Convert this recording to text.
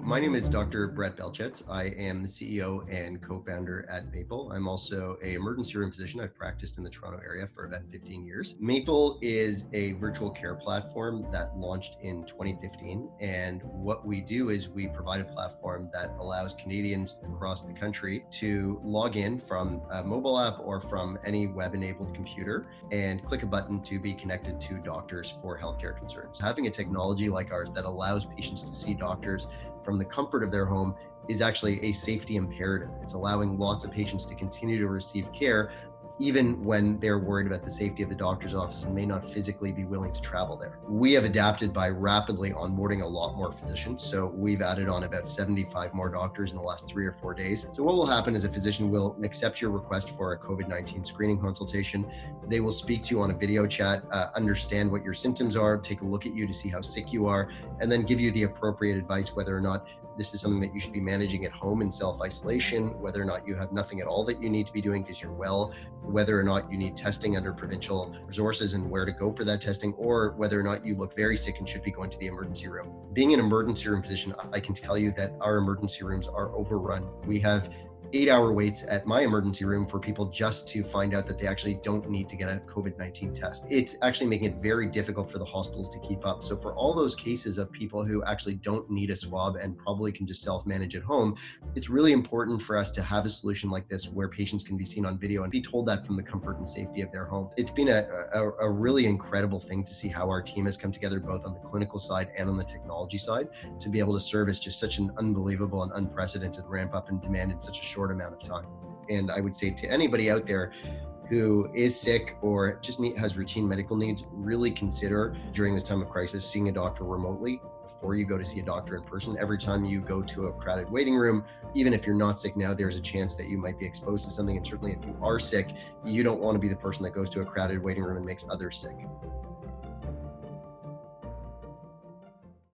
My name is Dr. Brett Belchitz. I am the CEO and co-founder at Maple. I'm also an emergency room physician. I've practiced in the Toronto area for about 15 years. Maple is a virtual care platform that launched in 2015. And what we do is we provide a platform that allows Canadians across the country to log in from a mobile app or from any web-enabled computer and click a button to be connected to doctors for healthcare concerns. Having a technology like ours that allows patients to see doctors from the comfort of their home is actually a safety imperative. It's allowing lots of patients to continue to receive care even when they're worried about the safety of the doctor's office and may not physically be willing to travel there. We have adapted by rapidly onboarding a lot more physicians. So we've added on about 75 more doctors in the last 3 or 4 days. So what will happen is a physician will accept your request for a COVID-19 screening consultation. They will speak to you on a video chat, understand what your symptoms are, take a look at you to see how sick you are, and then give you the appropriate advice whether or not this is something that you should be managing at home in self-isolation, whether or not you have nothing at all that you need to be doing because you're well, whether or not you need testing under provincial resources and where to go for that testing, or whether or not you look very sick and should be going to the emergency room. Being an emergency room physician, I can tell you that our emergency rooms are overrun. We have 8-hour waits at my emergency room for people just to find out that they actually don't need to get a COVID-19 test. It's actually making it very difficult for the hospitals to keep up. So for all those cases of people who actually don't need a swab and probably can just self-manage at home, it's really important for us to have a solution like this where patients can be seen on video and be told that from the comfort and safety of their home. It's been a really incredible thing to see how our team has come together both on the clinical side and on the technology side to be able to service just such an unbelievable and unprecedented ramp up in demand in such a short amount of time. And I would say to anybody out there who is sick or just has routine medical needs, really consider during this time of crisis seeing a doctor remotely before you go to see a doctor in person. Every time you go to a crowded waiting room, even if you're not sick now, there's a chance that you might be exposed to something. And certainly if you are sick, you don't want to be the person that goes to a crowded waiting room and makes others sick.